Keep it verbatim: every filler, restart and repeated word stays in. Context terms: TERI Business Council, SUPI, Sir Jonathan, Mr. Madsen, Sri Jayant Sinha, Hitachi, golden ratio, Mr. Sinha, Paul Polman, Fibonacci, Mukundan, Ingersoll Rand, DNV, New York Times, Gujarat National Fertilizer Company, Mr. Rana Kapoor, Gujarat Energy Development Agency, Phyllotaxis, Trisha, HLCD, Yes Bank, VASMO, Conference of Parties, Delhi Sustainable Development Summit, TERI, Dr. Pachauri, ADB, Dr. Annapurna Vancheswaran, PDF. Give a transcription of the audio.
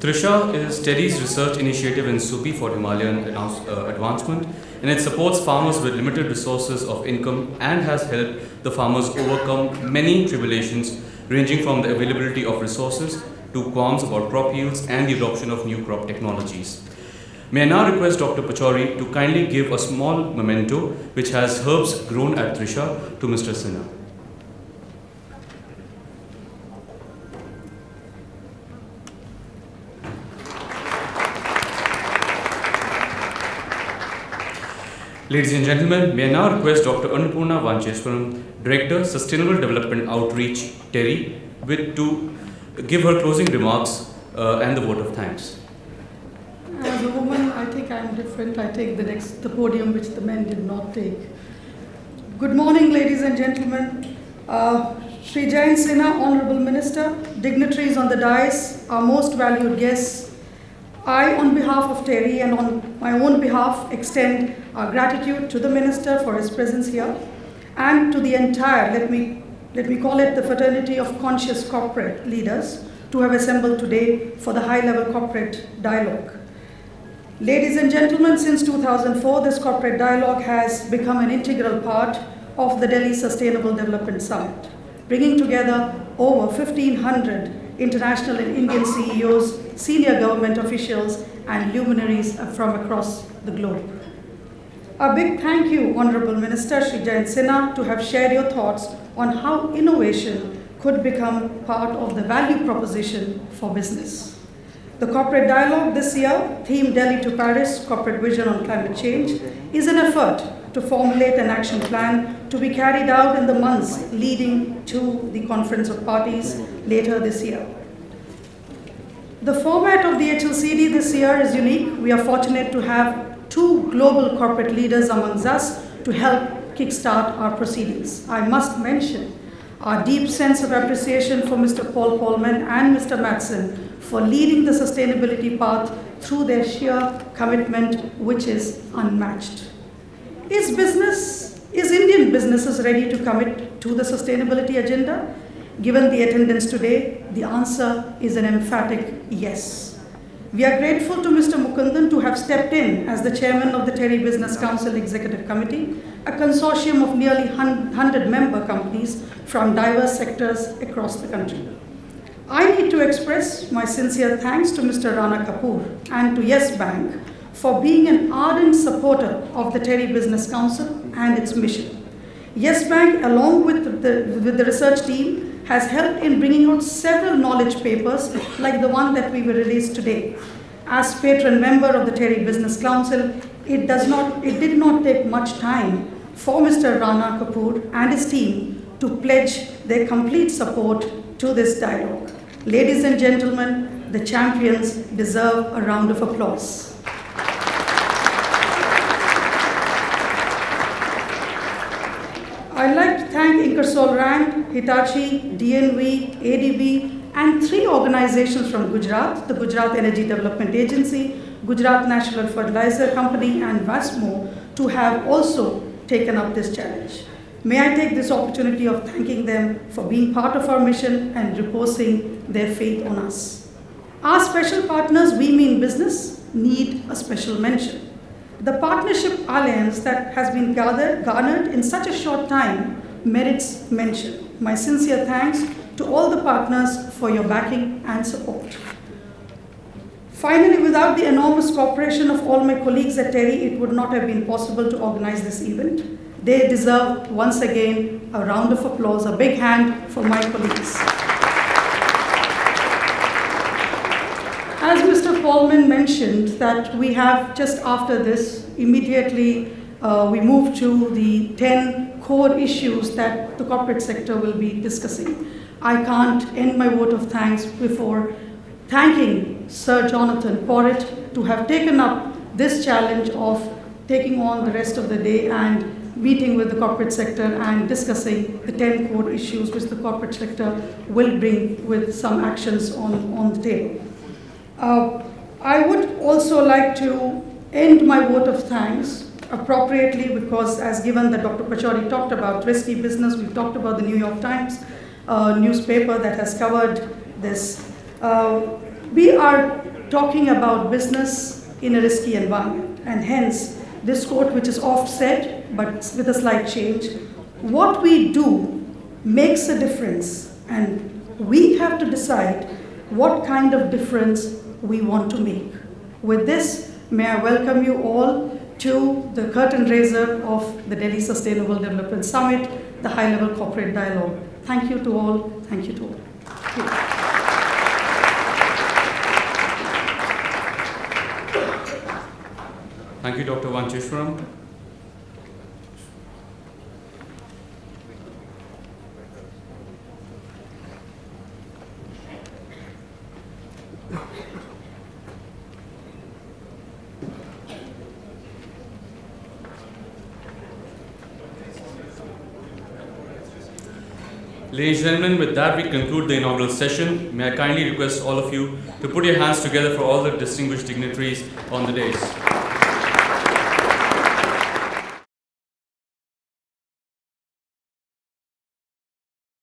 Trisha is TERI's research initiative in SUPI for Himalayan advancement, and it supports farmers with limited resources of income and has helped the farmers overcome many tribulations ranging from the availability of resources to qualms about crop yields and the adoption of new crop technologies. May I now request Doctor Pachauri to kindly give a small memento which has herbs grown at Trisha to Mister Sinha. Ladies and gentlemen, may I now request Doctor Annapurna Vancheswaran, Director, Sustainable Development Outreach, TERI, with, to give her closing remarks uh, and the vote of thanks. As a woman, I think I'm different. I take the next the podium which the men did not take. Good morning, ladies and gentlemen. Uh, Sri Jayant Sinha, Honorable Minister, dignitaries on the dais, our most valued guests, I, on behalf of TERI and on my own behalf, extend our gratitude to the Minister for his presence here and to the entire, let me, let me call it the fraternity of conscious corporate leaders to have assembled today for the high-level corporate dialogue. Ladies and gentlemen, since two thousand four, this corporate dialogue has become an integral part of the Delhi Sustainable Development Summit, bringing together over fifteen hundred international and Indian C E Os, senior government officials, and luminaries from across the globe. A big thank you, Honorable Minister Sri Jayant Sinha, to have shared your thoughts on how innovation could become part of the value proposition for business. The corporate dialogue this year, themed Delhi to Paris, Corporate Vision on Climate Change, is an effort to formulate an action plan to be carried out in the months leading to the Conference of Parties later this year. The format of the H L C D this year is unique. We are fortunate to have two global corporate leaders amongst us to help kickstart our proceedings. I must mention our deep sense of appreciation for Mister Paul Polman and Mister Madsen for leading the sustainability path through their sheer commitment, which is unmatched. Is business, is Indian businesses ready to commit to the sustainability agenda? Given the attendance today, the answer is an emphatic yes. We are grateful to Mister Mukundan to have stepped in as the chairman of the TERI Business Council Executive Committee, a consortium of nearly one hundred member companies from diverse sectors across the country. I need to express my sincere thanks to Mister Rana Kapoor and to Yes Bank for being an ardent supporter of the TERI Business Council and its mission. Yes Bank, along with the, with the research team, has helped in bringing out several knowledge papers like the one that we will release today. As patron member of the TERI Business Council, it, does not, it did not take much time for Mister Rana Kapoor and his team to pledge their complete support to this dialogue. Ladies and gentlemen, the champions deserve a round of applause. I'd like to thank Ingersoll Rand, Hitachi, D N V, A D B, and three organizations from Gujarat, the Gujarat Energy Development Agency, Gujarat National Fertilizer Company, and VASMO, to have also taken up this challenge. May I take this opportunity of thanking them for being part of our mission and reposing their faith on us. Our special partners, we mean business, need a special mention. The partnership alliance that has been gathered, garnered in such a short time merits mention. My sincere thanks to all the partners for your backing and support. Finally, without the enormous cooperation of all my colleagues at TERI, it would not have been possible to organize this event. They deserve, once again, a round of applause, a big hand for my colleagues. As Mister Paulman mentioned, that we have just after this, immediately uh, we move to the ten core issues that the corporate sector will be discussing. I can't end my vote of thanks before thanking Sir Jonathan for it to have taken up this challenge of taking on the rest of the day and meeting with the corporate sector and discussing the ten core issues which the corporate sector will bring with some actions on, on the table. Uh, I would also like to end my vote of thanks appropriately because as given that Doctor Pachauri talked about risky business, we've talked about the New York Times uh, newspaper that has covered this. Uh, We are talking about business in a risky environment, and hence this quote, which is oft said but with a slight change, what we do makes a difference, and we have to decide what kind of difference we want to make. With this, may I welcome you all to the curtain raiser of the Delhi Sustainable Development Summit, the high-level corporate dialogue. Thank you to all. Thank you to all. Thank you. Thank you, Doctor Vancheswaran. Ladies and gentlemen, with that, we conclude the inaugural session. May I kindly request all of you to put your hands together for all the distinguished dignitaries on the dais.